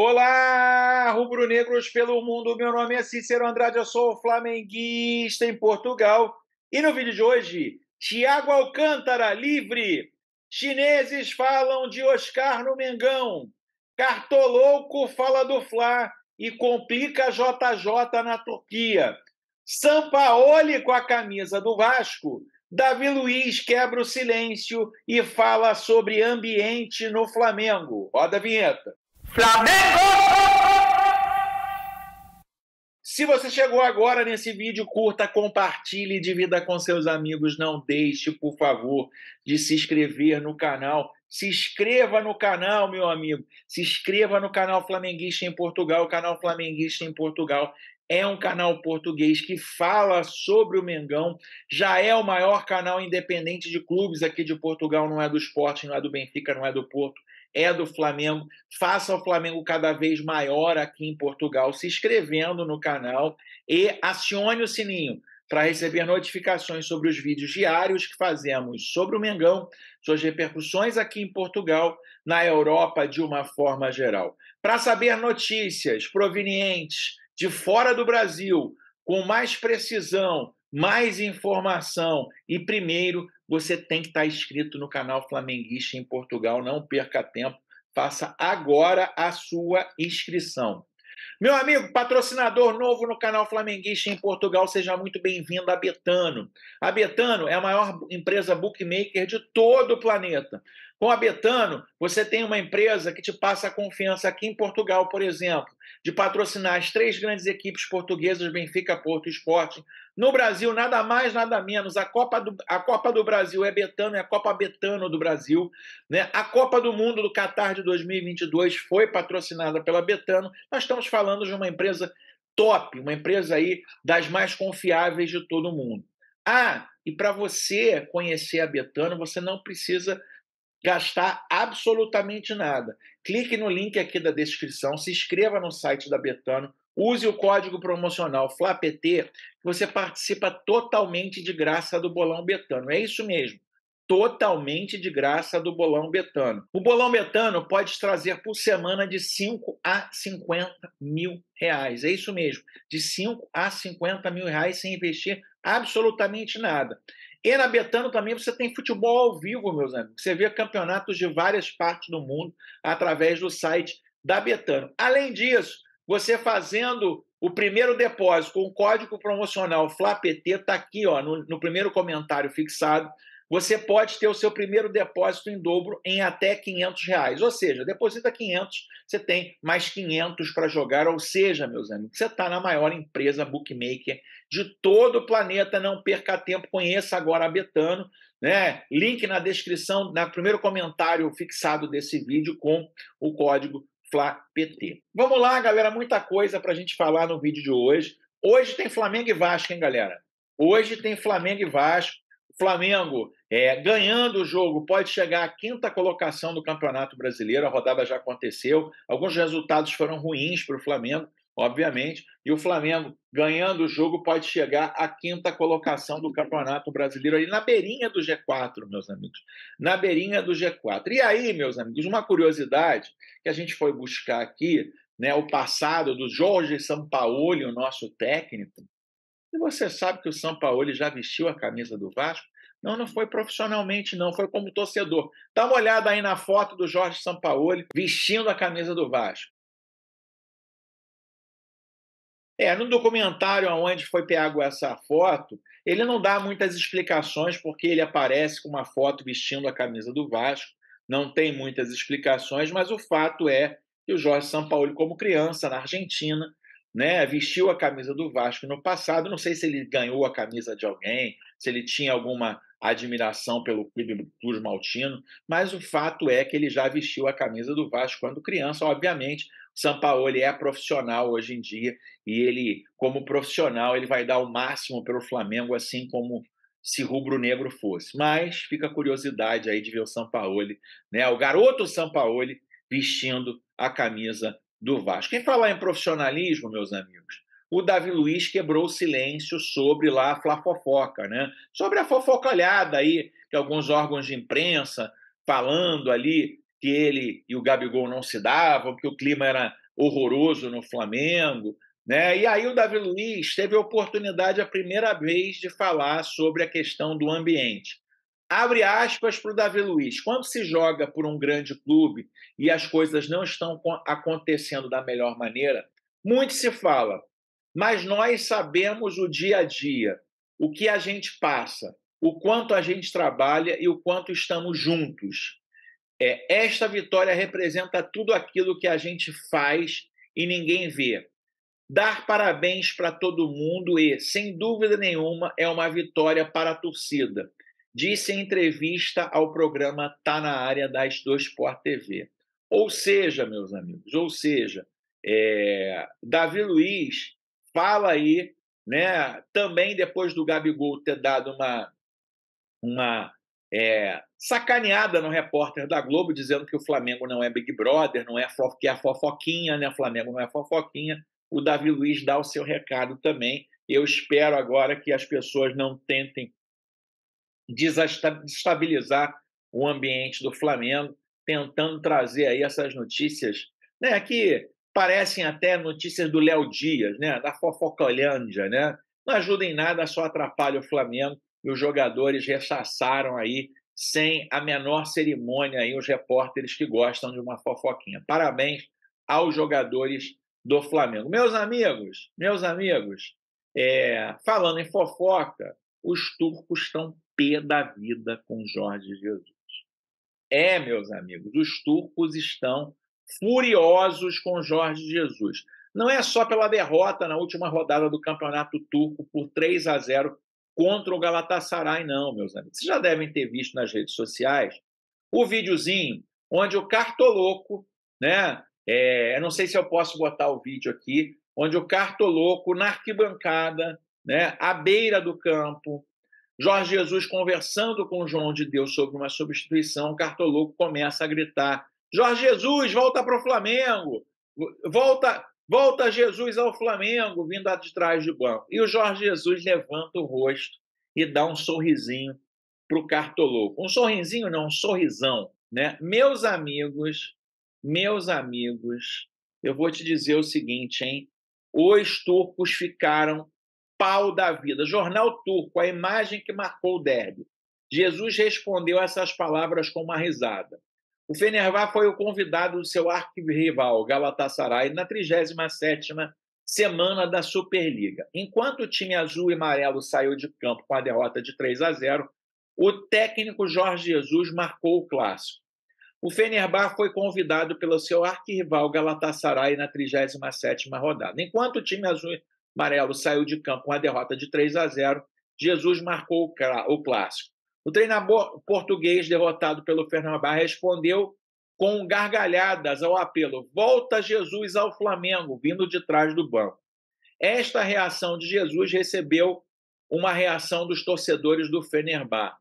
Olá, rubro-negros pelo mundo, meu nome é Cícero Andrade, eu sou flamenguista em Portugal. E no vídeo de hoje, Thiago Alcântara, livre. Chineses falam de Oscar no Mengão. Cartolouco fala do Fla e complica JJ na Turquia. Sampaoli com a camisa do Vasco. David Luiz quebra o silêncio e fala sobre ambiente no Flamengo. Roda a vinheta. Flamengo! Se você chegou agora nesse vídeo, curta, compartilhe, divida com seus amigos. Não deixe, por favor, de se inscrever no canal. Se inscreva no canal, meu amigo. Se inscreva no canal Flamenguista em Portugal. O canal Flamenguista em Portugal é um canal português que fala sobre o Mengão. Já é o maior canal independente de clubes aqui de Portugal. Não é do Sporting, não é do Benfica, não é do Porto. É do Flamengo. Faça o Flamengo cada vez maior aqui em Portugal, se inscrevendo no canal e acione o sininho para receber notificações sobre os vídeos diários que fazemos sobre o Mengão, suas repercussões aqui em Portugal, na Europa de uma forma geral. Para saber notícias provenientes de fora do Brasil, com mais precisão, mais informação e primeiro, você tem que estar inscrito no canal Flamenguista em Portugal, não perca tempo, faça agora a sua inscrição. Meu amigo, patrocinador novo no canal Flamenguista em Portugal, seja muito bem-vindo a Betano. A Betano é a maior empresa bookmaker de todo o planeta. Com a Betano, você tem uma empresa que te passa a confiança aqui em Portugal, por exemplo, de patrocinar as três grandes equipes portuguesas, Benfica, Porto e Sporting. No Brasil, nada mais, nada menos. A Copa do Brasil é Betano, é a Copa Betano do Brasil, né? A Copa do Mundo do Qatar de 2022 foi patrocinada pela Betano. Nós estamos falando de uma empresa top, uma empresa aí das mais confiáveis de todo mundo. Ah, e para você conhecer a Betano, você não precisa gastar absolutamente nada. Clique no link aqui da descrição, se inscreva no site da Betano, use o código promocional FLAPT, que você participa totalmente de graça do Bolão Betano. É isso mesmo, totalmente de graça do Bolão Betano. O Bolão Betano pode trazer por semana de 5 a 50 mil reais. É isso mesmo, de 5 a 50 mil reais sem investir absolutamente nada. E na Betano também você tem futebol ao vivo, meus amigos. Você vê campeonatos de várias partes do mundo através do site da Betano. Além disso, você fazendo o primeiro depósito com o código promocional FLAPT, está aqui ó, no primeiro comentário fixado, você pode ter o seu primeiro depósito em dobro em até 500 reais. Ou seja, deposita 500, você tem mais 500 para jogar. Ou seja, meus amigos, você está na maior empresa bookmaker de todo o planeta. Não perca tempo, conheça agora a Betano, né? Link na descrição, no primeiro comentário fixado desse vídeo com o código FLAPT. Vamos lá, galera, muita coisa para a gente falar no vídeo de hoje. Hoje tem Flamengo e Vasco, hein, galera? Hoje tem Flamengo e Vasco. Flamengo, ganhando o jogo, pode chegar à quinta colocação do Campeonato Brasileiro. A rodada já aconteceu. Alguns resultados foram ruins para o Flamengo, obviamente. E o Flamengo, ganhando o jogo, pode chegar à quinta colocação do Campeonato Brasileiro. Ali na beirinha do G4, meus amigos. Na beirinha do G4. E aí, meus amigos, uma curiosidade que a gente foi buscar aqui, né, o passado do Jorge Sampaoli, o nosso técnico. E você sabe que o Sampaoli já vestiu a camisa do Vasco? Não, não foi profissionalmente, não. Foi como torcedor. Dá uma olhada aí na foto do Jorge Sampaoli vestindo a camisa do Vasco. No documentário onde foi pego essa foto, ele não dá muitas explicações porque ele aparece com uma foto vestindo a camisa do Vasco. Não tem muitas explicações, mas o fato é que o Jorge Sampaoli, como criança, na Argentina, né, vestiu a camisa do Vasco no passado. Não sei se ele ganhou a camisa de alguém, se ele tinha alguma admiração pelo clube cruzmaltino, mas o fato é que ele já vestiu a camisa do Vasco quando criança. Obviamente, o Sampaoli é profissional hoje em dia e ele, como profissional, ele vai dar o máximo pelo Flamengo, assim como se rubro-negro fosse. Mas fica a curiosidade aí de ver o Sampaoli, né, o garoto Sampaoli vestindo a camisa do Vasco. Quem falar em profissionalismo, meus amigos, o David Luiz quebrou o silêncio sobre lá a Flafofoca, né? Sobre a fofocalhada aí, que alguns órgãos de imprensa falando ali que ele e o Gabigol não se davam, que o clima era horroroso no Flamengo, né? E aí o David Luiz teve a oportunidade, a primeira vez, de falar sobre a questão do ambiente. Abre aspas para o David Luiz. Quando se joga por um grande clube e as coisas não estão acontecendo da melhor maneira, muito se fala, mas nós sabemos o dia a dia, o que a gente passa, o quanto a gente trabalha e o quanto estamos juntos. Esta vitória representa tudo aquilo que a gente faz e ninguém vê. Dar parabéns para todo mundo e, sem dúvida nenhuma, é uma vitória para a torcida. Disse em entrevista ao programa Tá Na Área das Dois Por TV. Ou seja, meus amigos, David Luiz fala aí, né, também depois do Gabigol ter dado uma sacaneada no repórter da Globo, dizendo que o Flamengo não é Big Brother, não é que é a fofoquinha, né? O Flamengo não é fofoquinha. O David Luiz dá o seu recado também. Eu espero agora que as pessoas não tentem desestabilizar o ambiente do Flamengo, tentando trazer aí essas notícias, né, que parecem até notícias do Léo Dias, né, da fofocolândia, né? Não ajuda em nada, só atrapalha o Flamengo, e os jogadores rechaçaram aí, sem a menor cerimônia, aí, os repórteres que gostam de uma fofoquinha. Parabéns aos jogadores do Flamengo. Meus amigos, falando em fofoca, os turcos estão pé da vida com Jorge Jesus. Meus amigos, os turcos estão furiosos com Jorge Jesus. Não é só pela derrota na última rodada do Campeonato Turco por 3-0 contra o Galatasaray, não, meus amigos. Vocês já devem ter visto nas redes sociais o videozinho onde o Cartolouco, né? Não sei se eu posso botar o vídeo aqui, onde o Cartolouco na arquibancada, né, à beira do campo, Jorge Jesus conversando com o João de Deus sobre uma substituição, o Cartolouco começa a gritar: Jorge Jesus, volta para o Flamengo! Volta Jesus ao Flamengo, vindo atrás de banco. E o Jorge Jesus levanta o rosto e dá um sorrisinho para o Cartolouco. Um sorrisinho não, um sorrisão, né? Meus amigos, eu vou te dizer o seguinte, hein? Os turcos ficaram pau da vida. Jornal Turco, a imagem que marcou o derby. Jesus respondeu essas palavras com uma risada. O Fenerbahçe foi o convidado do seu arqui-rival, Galatasaray, na 37ª semana da Superliga. Enquanto o time azul e amarelo saiu de campo com a derrota de 3-0, o técnico Jorge Jesus marcou o clássico. O Fenerbahçe foi convidado pelo seu arqui-rival Galatasaray na 37ª rodada. Enquanto o time azul e amarelo saiu de campo com a derrota de 3-0, Jesus marcou o clássico. O treinador português, derrotado pelo Fenerbahçe, respondeu com gargalhadas ao apelo: volta Jesus ao Flamengo, vindo de trás do banco. Esta reação de Jesus recebeu uma reação dos torcedores do Fenerbahçe,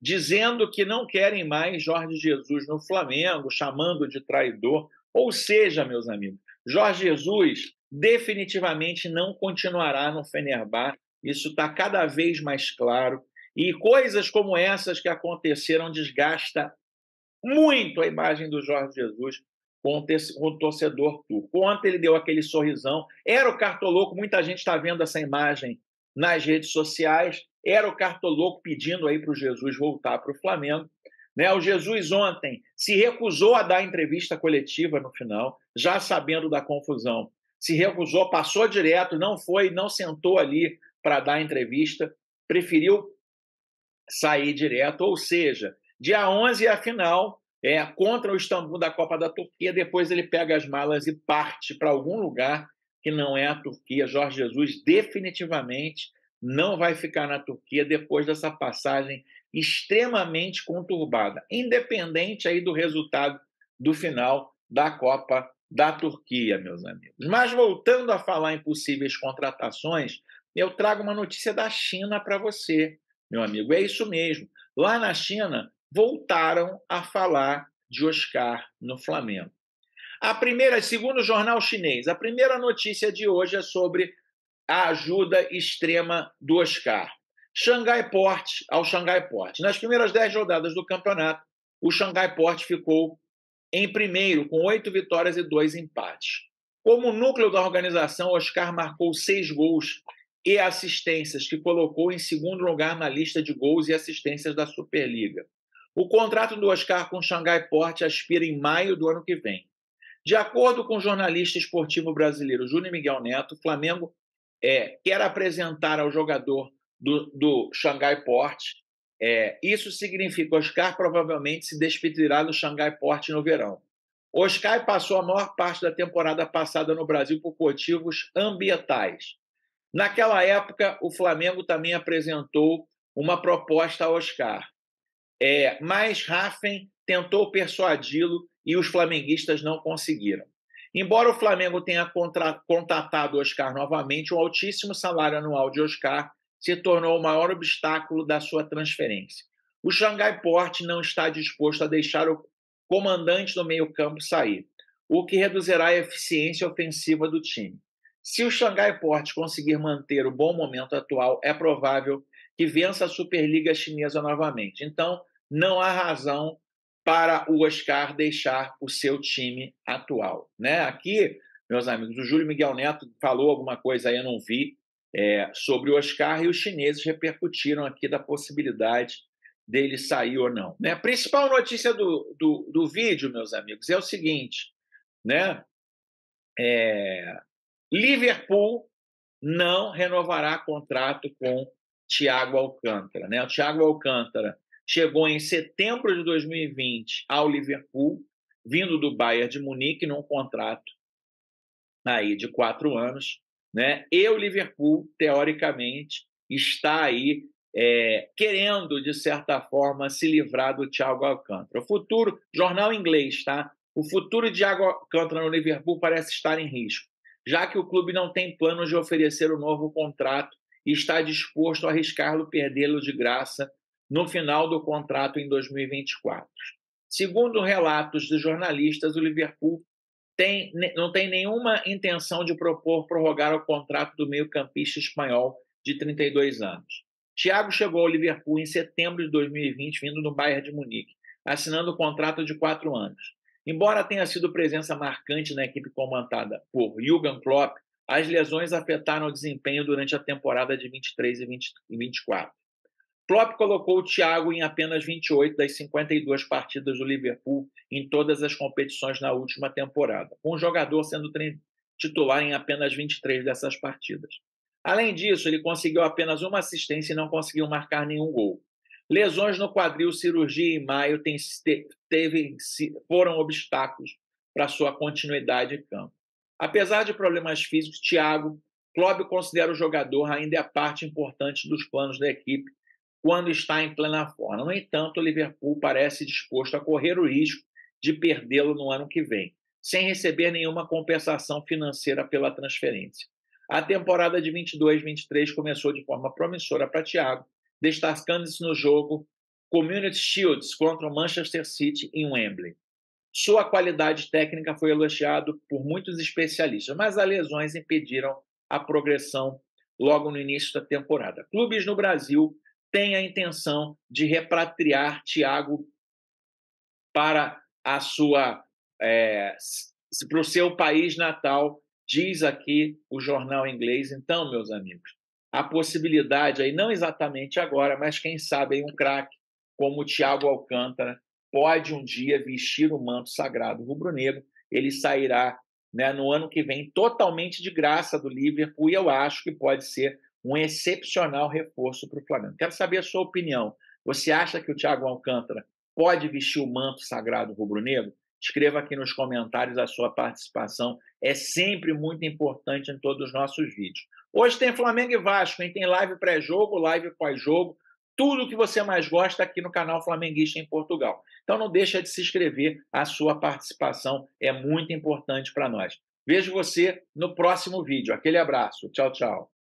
dizendo que não querem mais Jorge Jesus no Flamengo, chamando de traidor. Ou seja, meus amigos, Jorge Jesus definitivamente não continuará no Fenerbahçe. Isso está cada vez mais claro. E coisas como essas que aconteceram desgastam muito a imagem do Jorge Jesus com o torcedor turco. Ontem ele deu aquele sorrisão. Era o Cartolouco, muita gente está vendo essa imagem nas redes sociais. Era o Cartolouco pedindo aí para o Jesus voltar para o Flamengo, né? O Jesus ontem se recusou a dar entrevista coletiva no final, já sabendo da confusão. Se recusou, passou direto, não foi, não sentou ali para dar entrevista, preferiu sair direto. Ou seja, dia 11 é a final, contra o Istambul da Copa da Turquia. Depois ele pega as malas e parte para algum lugar que não é a Turquia. Jorge Jesus definitivamente não vai ficar na Turquia depois dessa passagem extremamente conturbada, independente aí do resultado do final da Copa da Turquia, meus amigos. Mas voltando a falar em possíveis contratações, eu trago uma notícia da China para você, meu amigo. É isso mesmo. Lá na China, voltaram a falar de Oscar no Flamengo. Segundo o jornal chinês, a primeira notícia de hoje é sobre a ajuda extrema do Oscar. Shanghai Port. Nas primeiras 10 rodadas do campeonato, o Shanghai Port ficou em primeiro, com 8 vitórias e 2 empates. Como núcleo da organização, Oscar marcou 6 gols e assistências, que colocou em segundo lugar na lista de gols e assistências da Superliga. O contrato do Oscar com o Shanghai Port expira em maio do ano que vem. De acordo com o jornalista esportivo brasileiro Júnior Miguel Neto, o Flamengo quer apresentar ao jogador do Shanghai Port. Isso significa que Oscar provavelmente se despedirá do Shanghai Port no verão. Oscar passou a maior parte da temporada passada no Brasil por motivos ambientais. Naquela época, o Flamengo também apresentou uma proposta a Oscar, mas Raffen tentou persuadi-lo e os flamenguistas não conseguiram. Embora o Flamengo tenha contatado Oscar novamente, o altíssimo salário anual de Oscar se tornou o maior obstáculo da sua transferência. O Shanghai Port não está disposto a deixar o comandante do meio-campo sair, o que reduzirá a eficiência ofensiva do time. Se o Shanghai Port conseguir manter o bom momento atual, é provável que vença a Superliga Chinesa novamente. Então, não há razão para o Oscar deixar o seu time atual, né? Aqui, meus amigos, o Júlio Miguel Neto falou alguma coisa aí, eu não vi, sobre o Oscar, e os chineses repercutiram aqui da possibilidade dele sair ou não, né? A principal notícia do vídeo, meus amigos, é o seguinte, né? Liverpool não renovará contrato com Thiago Alcântara, né? O Thiago Alcântara chegou em setembro de 2020 ao Liverpool, vindo do Bayern de Munique, num contrato aí de 4 anos. Né? E o Liverpool, teoricamente, está aí querendo, de certa forma, se livrar do Thiago Alcântara. O futuro, jornal inglês, tá? O futuro de Thiago Alcântara no Liverpool parece estar em risco, já que o clube não tem planos de oferecer um novo contrato e está disposto a arriscá-lo perdê-lo de graça no final do contrato em 2024. Segundo relatos de jornalistas, o Liverpool não tem nenhuma intenção de prorrogar o contrato do meio-campista espanhol de 32 anos. Thiago chegou ao Liverpool em setembro de 2020, vindo do Bayern de Munique, assinando o contrato de 4 anos. Embora tenha sido presença marcante na equipe comandada por Jürgen Klopp, as lesões afetaram o desempenho durante a temporada de 23 e 24. Klopp colocou o Thiago em apenas 28 das 52 partidas do Liverpool em todas as competições na última temporada, com o jogador sendo titular em apenas 23 dessas partidas. Além disso, ele conseguiu apenas uma assistência e não conseguiu marcar nenhum gol. Lesões no quadril, cirurgia em maio foram obstáculos para sua continuidade em campo. Apesar de problemas físicos, Thiago, Klopp considera o jogador ainda a parte importante dos planos da equipe quando está em plena forma. No entanto, o Liverpool parece disposto a correr o risco de perdê-lo no ano que vem, sem receber nenhuma compensação financeira pela transferência. A temporada de 22-23 começou de forma promissora para Thiago, destacando-se no jogo Community Shields contra o Manchester City em Wembley. Sua qualidade técnica foi elogiada por muitos especialistas, mas as lesões impediram a progressão logo no início da temporada. Clubes no Brasil tem a intenção de repatriar Thiago para para o seu país natal, diz aqui o jornal inglês. Então, meus amigos, a possibilidade aí, não exatamente agora, mas quem sabe aí um craque como o Thiago Alcântara pode um dia vestir o manto sagrado rubro-negro. Ele sairá, né, no ano que vem totalmente de graça do Liverpool, e eu acho que pode ser um excepcional reforço para o Flamengo. Quero saber a sua opinião. Você acha que o Thiago Alcântara pode vestir o manto sagrado rubro-negro? Escreva aqui nos comentários a sua participação. É sempre muito importante em todos os nossos vídeos. Hoje tem Flamengo e Vasco, hein? Tem live pré-jogo, live pós-jogo, tudo o que você mais gosta aqui no canal Flamenguista em Portugal. Então não deixa de se inscrever, a sua participação é muito importante para nós. Vejo você no próximo vídeo. Aquele abraço. Tchau, tchau.